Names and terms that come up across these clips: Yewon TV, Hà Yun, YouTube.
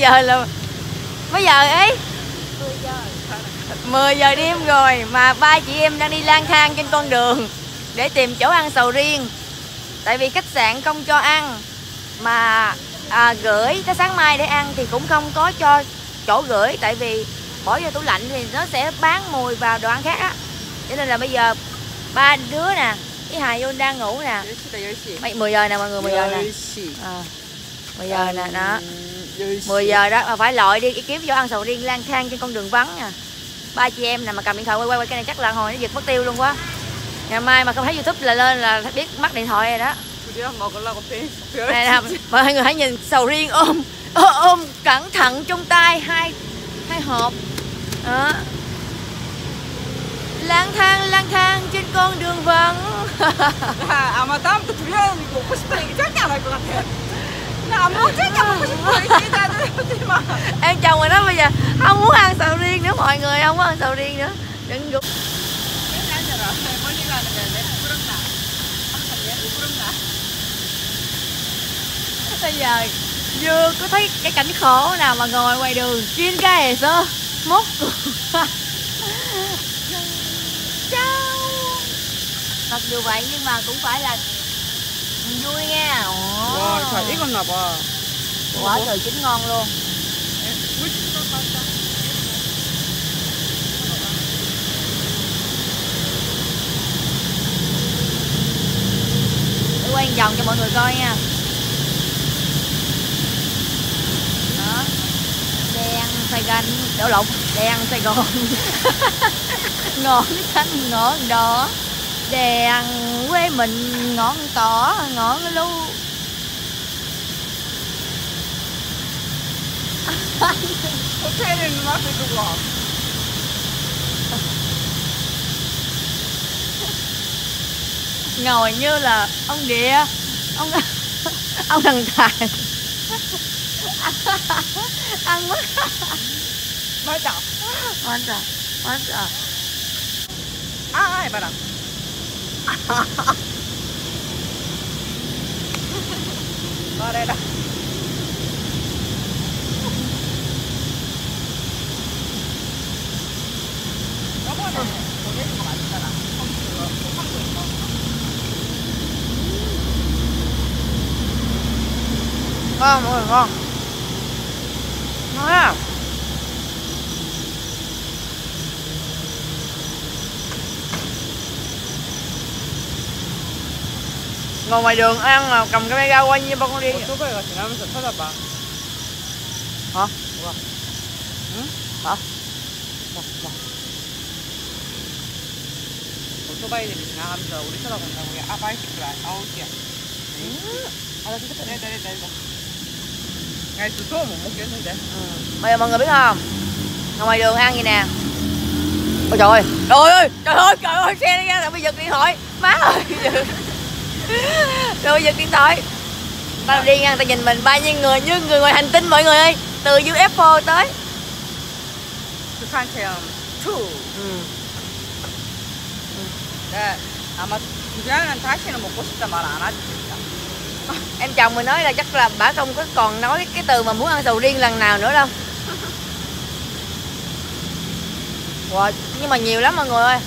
giờ là mấy giờ ấy? 10 giờ đêm rồi mà ba chị em đang đi lang thang trên con đường để tìm chỗ ăn sầu riêng, tại vì khách sạn không cho ăn mà gửi tới sáng mai để ăn thì cũng không có cho chỗ gửi, tại vì bỏ vô tủ lạnh thì nó sẽ bán mùi vào đồ ăn khác á. Cho nên là bây giờ ba đứa nè, cái Hà Yun đang ngủ nè. 10 giờ nè mọi người, 10 giờ nè. 10 giờ nè đó. 10 giờ đó mà phải lội đi kiếm chỗ ăn sầu riêng lang thang trên con đường vắng nè. Ba chị em nè mà cầm điện thoại quay cái này chắc là hồi nó giật mất tiêu luôn quá. Ngày mai mà không thấy YouTube là lên là biết mắc điện thoại rồi đó. Này nè, mọi người hãy nhìn sầu riêng ôm cẩn thận trong tay hai hộp đó. Lang thang trên con đường vắng. Em chồng rồi đó, bây giờ không muốn ăn sầu riêng nữa mọi người, không muốn ăn sầu riêng nữa. Đừng gục. Bây giờ vừa có thấy cái cảnh khổ nào mà ngồi ngoài đường chuyên cái sơ mốt. Mặc dù vậy nhưng mà cũng phải là mình vui nha. Wow, thời tiết con ngập à. Quá trời chín ngon luôn. Để quay vòng cho mọi người coi nha. Đó. Đen Sài Gòn, đổ lộn, đen Sài Gòn. Ngọn xanh ngọn đỏ. Đèn quê mình ngọn cỏ ngọn lu. Ngồi như là ông địa ông thần tài ăn mất mất rồi ai bà đọc. Qua đây đó. Ngon mọi người, ngon. Ngon á. Ngồi ngoài đường ăn mà cầm cái camera quay như bao con đi. Hả? Ừ? Hả? Bây giờ mọi người biết không? Ngồi ngoài đường ăn gì nè. Ôi trời ơi, trời ơi, trời ơi, trời ơi, xe nó ra là bây giờ điện thoại. Má ơi. Rồi giật điện thoại. Tao đi ngang tao nhìn mình bao nhiêu người như người ngoài hành tinh mọi người ơi. Từ UFO tới. Em chồng mình nói là chắc là bả không có còn nói cái từ mà muốn ăn sầu riêng lần nào nữa đâu. Wow, nhưng mà nhiều lắm mọi người ơi.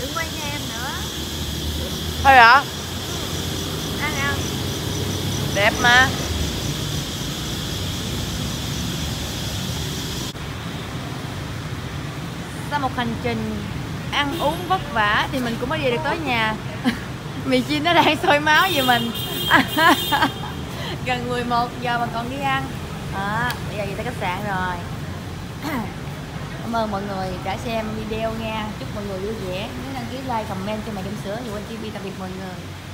Đừng quay cho em nữa. Thôi hả? Ăn ăn. Đẹp mà. Sau một hành trình ăn uống vất vả thì mình cũng mới về được tới nhà. Mì chiên nó đang sôi máu về mình. Gần 11 giờ mà còn đi ăn. Bây giờ về tới khách sạn rồi. Cảm ơn mọi người đã xem video nha. Chúc mọi người vui vẻ. Nhớ đăng ký, like, comment cho mẹ Dũng Sữa, Yewon TV. Tạm biệt mọi người.